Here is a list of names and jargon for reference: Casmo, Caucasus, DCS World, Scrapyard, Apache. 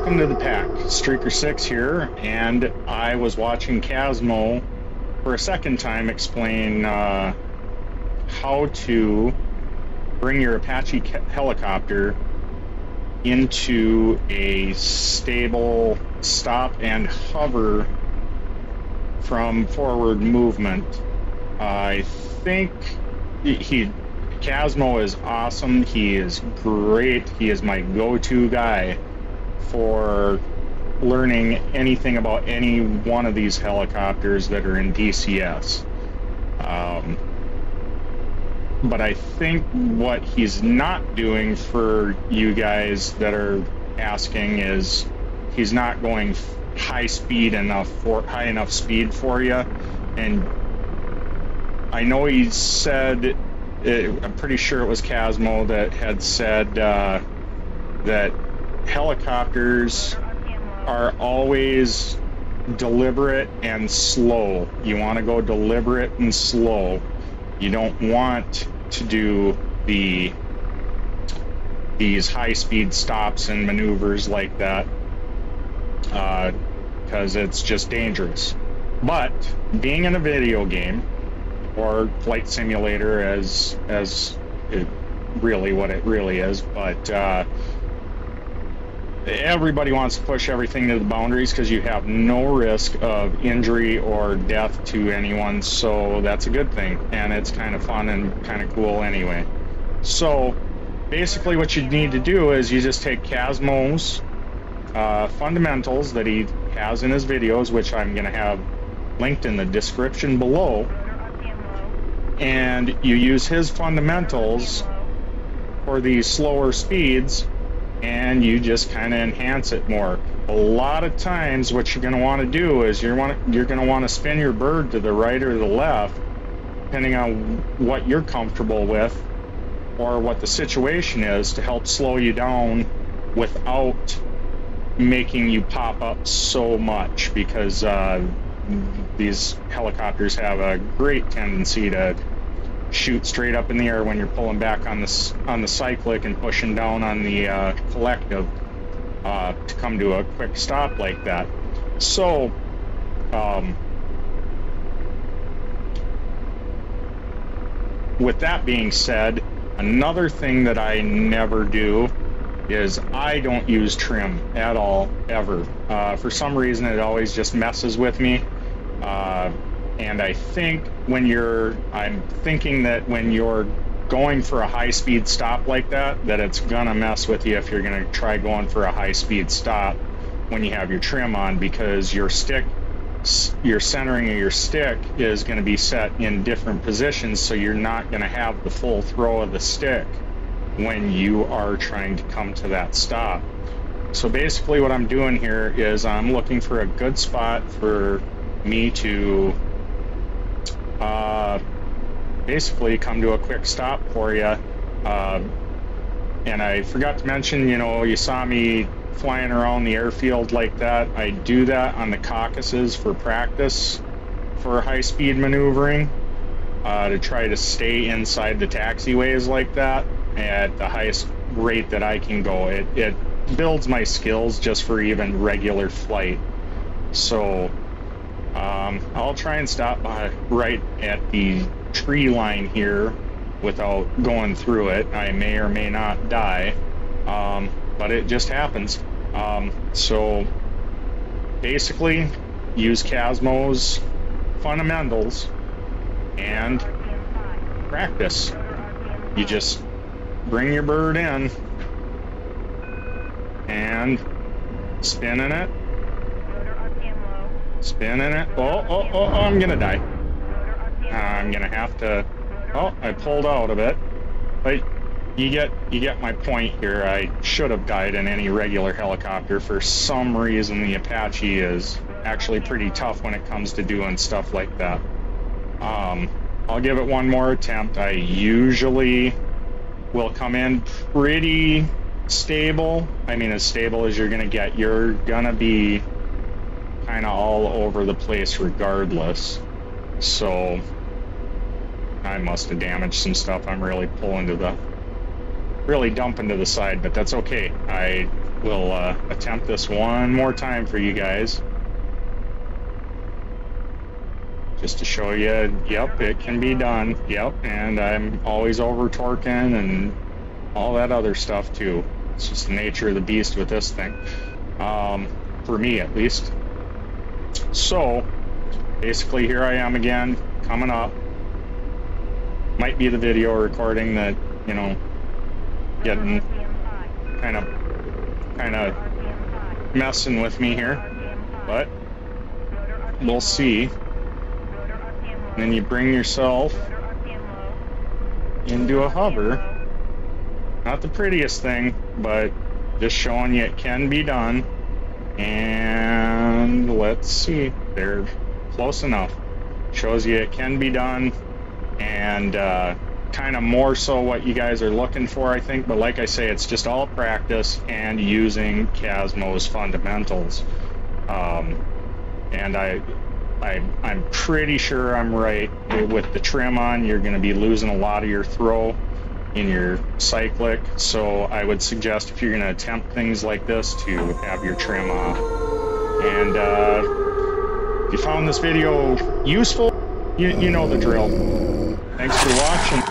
Welcome to the pack. Streaker 6 here, and I was watching Casmo for a second time explain how to bring your Apache helicopter into a stable stop and hover from forward movement. I think Casmo is awesome. He is great. He is my go-to guy for learning anything about any one of these helicopters that are in DCS. But I think what he's not doing for you guys that are asking is he's not going high enough speed for you. And I know he said, I'm pretty sure it was Casmo that had said that helicopters are always deliberate and slow. You want to go deliberate and slow. You don't want to do these high-speed stops and maneuvers like that because it's just dangerous. But being in a video game or flight simulator, as it really is, but everybody wants to push everything to the boundaries because you have no risk of injury or death to anyone, so that's a good thing, and it's kind of fun and kind of cool anyway. So basically what you need to do is you just take Casmo's fundamentals that he has in his videos, which I'm going to have linked in the description below, and you use his fundamentals for these slower speeds, and you just kind of enhance it more. A lot of times what you're going to want to do is you're going to want to spin your bird to the right or the left, depending on what you're comfortable with or what the situation is, to help slow you down without making you pop up so much, because these helicopters have a great tendency to shoot straight up in the air when you're pulling back on the cyclic and pushing down on the collective to come to a quick stop like that. So with that being said, another thing that I never do is I don't use trim at all, ever. For some reason it always just messes with me. And I think I'm thinking that when you're going for a high-speed stop like that, that it's gonna mess with you if you're gonna try going for a high-speed stop when you have your trim on, because your centering of your stick is gonna be set in different positions, so you're not gonna have the full throw of the stick when you are trying to come to that stop. So basically what I'm doing here is I'm looking for a good spot for me to basically come to a quick stop for you. And I forgot to mention, you saw me flying around the airfield like that. I do that on the Caucasus for practice for high-speed maneuvering, to try to stay inside the taxiways like that at the highest rate that I can go. It builds my skills just for even regular flight. So I'll try and stop by right at the tree line here without going through it. I may or may not die, but it just happens. So basically use Casmo's fundamentals and practice. You just bring your bird in and spinning it. Oh, I'm gonna die. I'm gonna have to. Oh, I pulled out of it. But you get my point here. I should have died in any regular helicopter. For some reason, the Apache is actually pretty tough when it comes to doing stuff like that. I'll give it one more attempt. I usually will come in pretty stable. I mean, as stable as you're gonna get. You're gonna be kind of all over the place regardless. So I must have damaged some stuff. I'm really dumping to the side, but that's okay. I We'll attempt this one more time for you guys. Just to show you, yep, it can be done. Yep, and I'm always over torquing and all that other stuff too. It's just the nature of the beast with this thing, for me at least. So basically here I am again, coming up. Might be the video recording that, you know, getting kind of messing with me here, but we'll see. And then you bring yourself into a hover. Not the prettiest thing, but just showing you it can be done. And let's see, they're close enough. Shows you it can be done, and kind of more so what you guys are looking for, I think. But like I say, it's just all practice and using Casmo's fundamentals. And I'm pretty sure I'm right. With the trim on, you're going to be losing a lot of your throw in your cyclic, so I would suggest if you're going to attempt things like this to have your trim off. And if you found this video useful, you know the drill. Thanks for watching.